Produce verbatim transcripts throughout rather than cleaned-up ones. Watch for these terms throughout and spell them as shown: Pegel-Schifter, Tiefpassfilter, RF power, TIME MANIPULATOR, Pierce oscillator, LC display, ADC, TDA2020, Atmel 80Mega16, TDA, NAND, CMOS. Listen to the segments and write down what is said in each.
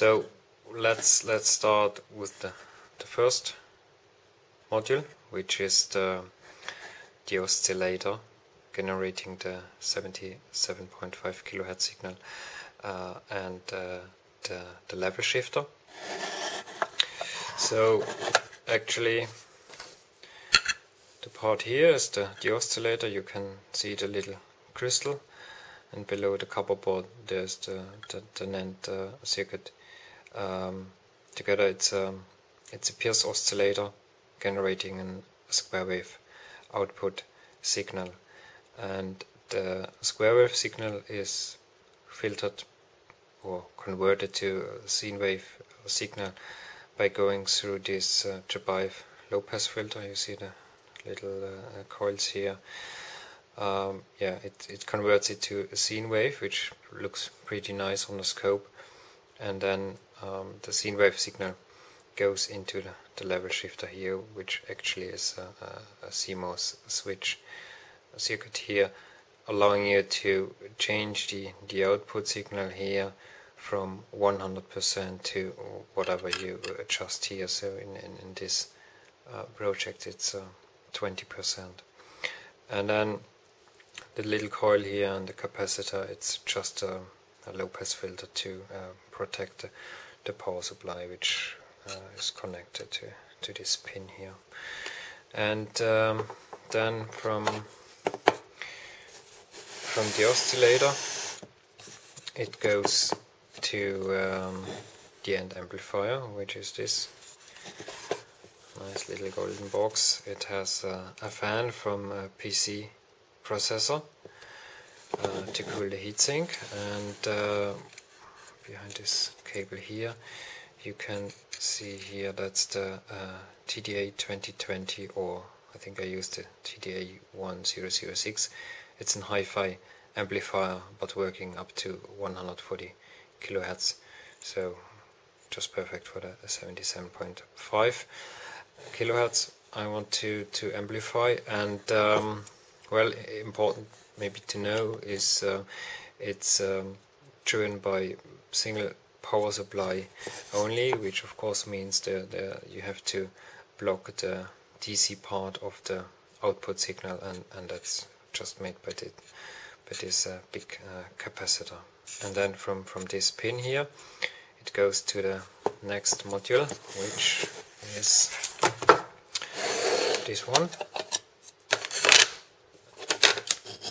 So let's let's start with the, the first module, which is the, the oscillator generating the seventy-seven point five kilohertz signal uh, and uh, the, the level shifter. So actually the part here is the, the oscillator. You can see the little crystal, and below the copper board there's the, the, the NAND uh, circuit. Um, together it's a, it's a Pierce oscillator generating an, a square wave output signal, and the square wave signal is filtered or converted to a sine wave signal by going through this uh, Jabaev low-pass filter. You see the little uh, coils here. Um, yeah, it, it converts it to a sine wave, which looks pretty nice on the scope, and then um, the sine wave signal goes into the, the level shifter here, which actually is a, a, a C MOS switch circuit here, allowing you to change the, the output signal here from one hundred percent to whatever you adjust here. So in, in, in this uh, project it's uh, twenty percent. And then the little coil here and the capacitor, it's just a, a low-pass filter to uh, protect the, the power supply, which uh, is connected to, to this pin here. And um, then from, from the oscillator it goes to um, the end amplifier, which is this nice little golden box. It has uh, a fan from a P C processor uh, to cool the heatsink, and uh, behind this cable here you can see here that's the uh, T D A twenty twenty, or I think I used the T D A one thousand six. It's an hi-fi amplifier but working up to one hundred forty kilohertz, so just perfect for the seventy-seven point five kilohertz I want to, to amplify. And um, well, important maybe to know is uh, it's um, driven by single power supply only, which of course means that, that you have to block the D C part of the output signal, and, and that's just made by, the, by this uh, big uh, capacitor. And then from, from this pin here it goes to the next module, which is this one.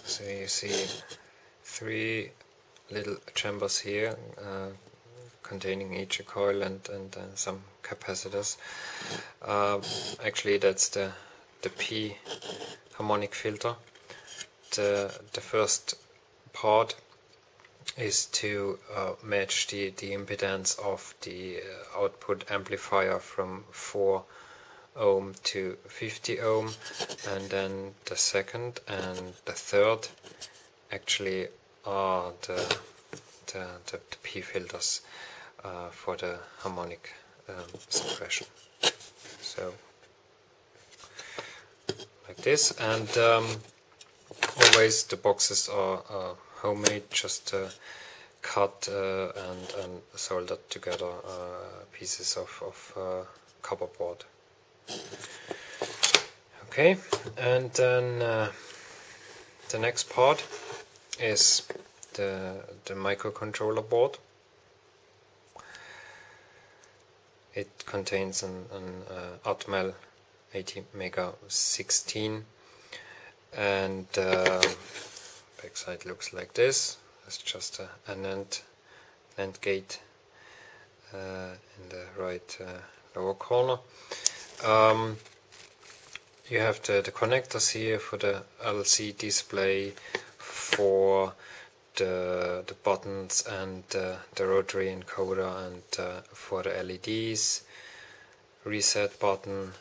So you see three little chambers here, uh, containing each a coil and, and uh, some capacitors. Uh, actually that's the, the P harmonic filter. The, the first part is to uh, match the, the impedance of the output amplifier from four ohm to fifty ohm, and then the second and the third actually are the, the, the, the P filters uh, for the harmonic um, suppression. So like this, and um, always the boxes are uh, homemade, just uh, cut uh, and, and soldered together uh, pieces of, of uh, copper board. Okay, and then uh, the next part is the, the microcontroller board. It contains an, an uh, Atmel eighty Mega sixteen, and uh, backside looks like this. It's just a, a NAND, NAND gate uh, in the right uh, lower corner. Um, you have the, the connectors here for the L C display, for the, the buttons and uh, the rotary encoder, and uh, for the L E Ds, reset button,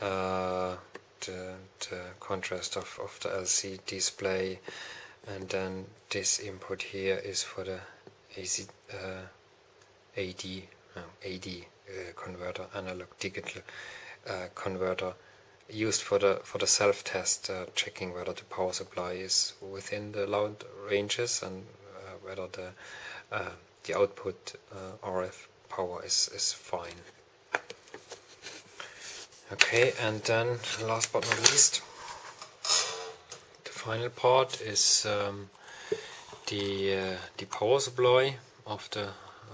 uh, the, the contrast of, of the L C display, and then this input here is for the A C, uh, A D, no, A D uh, converter, analog digital uh, converter, used for the for the self-test, uh, checking whether the power supply is within the allowed ranges and uh, whether the uh, the output uh, R F power is, is fine. Okay, and then last but not least, the final part is um, the uh, the power supply of the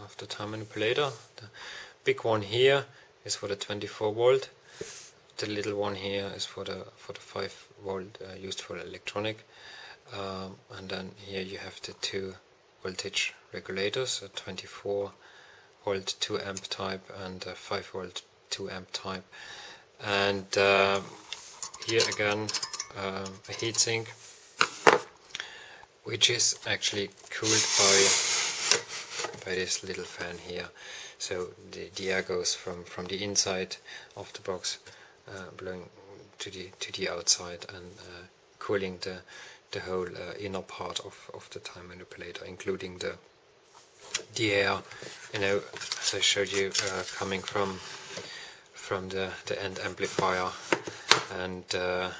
of the time manipulator. The big one here is for the twenty-four volt. The little one here is for the for the five volt uh, used for the electronic, um, and then here you have the two voltage regulators: a twenty-four volt two amp type and a five volt two amp type. And uh, here again uh, a heatsink, which is actually cooled by by this little fan here. So the, the air goes from from the inside of the box, Uh, blowing to the to the outside and uh, cooling the the whole uh, inner part of of the time manipulator, including the the air, you know, as I showed you, uh, coming from from the the end amplifier and uh,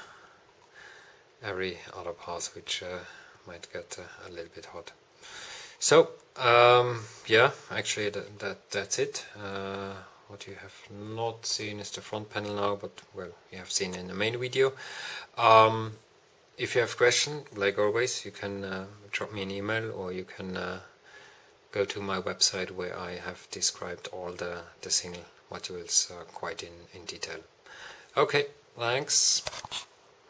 every other part which uh, might get uh, a little bit hot. So um, yeah, actually that, that that's it. Uh, What you have not seen is the front panel now, but well, you have seen in the main video. Um, if you have questions, like always, you can uh, drop me an email, or you can uh, go to my website where I have described all the, the single modules uh, quite in, in detail. Okay, thanks.